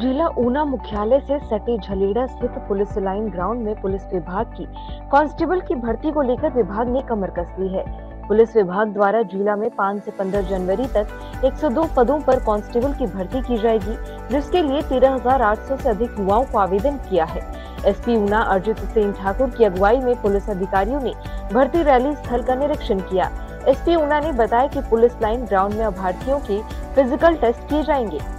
जिला ऊना मुख्यालय से सटे झलेड़ा स्थित पुलिस लाइन ग्राउंड में पुलिस विभाग की कांस्टेबल की भर्ती को लेकर विभाग ने कमर कस ली है। पुलिस विभाग द्वारा जिला में 5 से 15 जनवरी तक 102 पदों पर कांस्टेबल की भर्ती की जाएगी, जिसके लिए 13,800 से अधिक युवाओं को आवेदन किया है। एसपी ऊना अर्जित सिंह ठाकुर की अगुवाई में पुलिस अधिकारियों ने भर्ती रैली स्थल का निरीक्षण किया। एसपी ऊना ने बताया कि पुलिस लाइन ग्राउंड में अभ्यर्थियों के फिजिकल टेस्ट किए जाएंगे।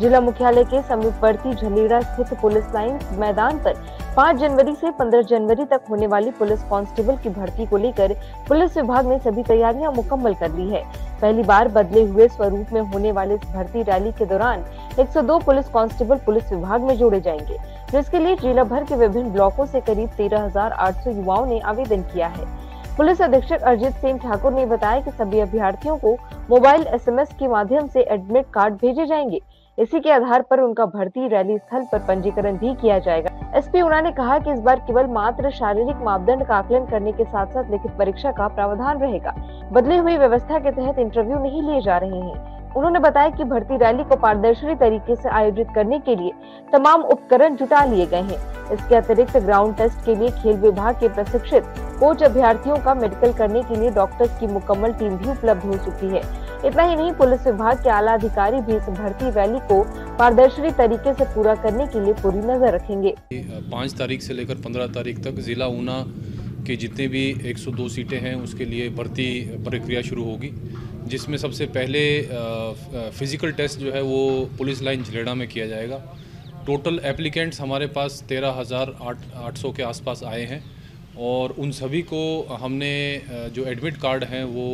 जिला मुख्यालय के समीपवर्ती झलेड़ा स्थित पुलिस लाइन मैदान पर 5 जनवरी से 15 जनवरी तक होने वाली पुलिस कांस्टेबल की भर्ती को लेकर पुलिस विभाग ने सभी तैयारियां मुकम्मल कर ली है। पहली बार बदले हुए स्वरूप में होने वाले इस भर्ती रैली के दौरान 102 पुलिस कांस्टेबल पुलिस विभाग में जोड़े जाएंगे, जिसके लिए जिला भर के विभिन्न ब्लॉकों से करीब 13,800 युवाओं ने आवेदन किया है। पुलिस अधीक्षक अर्जित सिंह ठाकुर ने बताया कि सभी अभ्यर्थियों को मोबाइल SMS के माध्यम से एडमिट कार्ड भेजे जाएंगे। इसी के आधार पर उनका भर्ती रैली स्थल पर पंजीकरण भी किया जाएगा। एसपी ऊना ने कहा कि इस बार केवल मात्र शारीरिक मापदंड का आकलन करने के साथ साथ लिखित परीक्षा का प्रावधान रहेगा। बदली हुई व्यवस्था के तहत इंटरव्यू नहीं लिए जा रहे हैं। उन्होंने बताया कि भर्ती रैली को पारदर्शी तरीके से आयोजित करने के लिए तमाम उपकरण जुटा लिए गए हैं। इसके अतिरिक्त ग्राउंड टेस्ट के लिए खेल विभाग के प्रशिक्षित कोच अभ्यर्थियों का मेडिकल करने के लिए डॉक्टर्स की मुकम्मल टीम भी उपलब्ध हो चुकी है। इतना ही नहीं, पुलिस विभाग के आला अधिकारी भी इस भर्ती रैली को पारदर्शी तरीके से पूरा करने के लिए पूरी नजर रखेंगे। 5 तारीख से लेकर 15 तारीख तक जिला ऊना के जितने भी 102 सीटें हैं उसके लिए भर्ती प्रक्रिया शुरू होगी, जिसमें सबसे पहले फिज़िकल टेस्ट जो है वो पुलिस लाइन झलेड़ा में किया जाएगा। टोटल एप्लीकेंट्स हमारे पास 13,800 के आसपास आए हैं और उन सभी को हमने जो एडमिट कार्ड हैं वो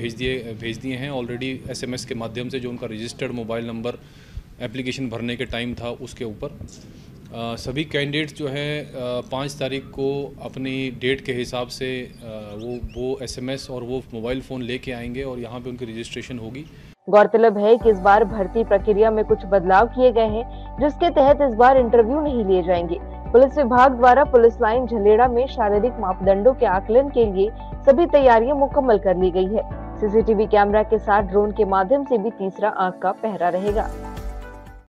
भेज दिए हैं ऑलरेडी SMS के माध्यम से, जो उनका रजिस्टर्ड मोबाइल नंबर एप्लीकेशन भरने के टाइम था उसके ऊपर। सभी कैंडिडेट्स जो हैं 5 तारीख को अपनी डेट के हिसाब से वो SMS और वो मोबाइल फ़ोन लेके आएंगे और यहाँ पे उनकी रजिस्ट्रेशन होगी। गौरतलब है कि इस बार भर्ती प्रक्रिया में कुछ बदलाव किए गए हैं, जिसके तहत इस बार इंटरव्यू नहीं लिए जाएंगे। पुलिस विभाग द्वारा पुलिस लाइन झलेड़ा में शारीरिक मापदंडों के आकलन के लिए सभी तैयारियाँ मुकम्मल कर ली गयी है। CCTV कैमरा के साथ ड्रोन के माध्यम से भी तीसरा आँख का पहरा रहेगा।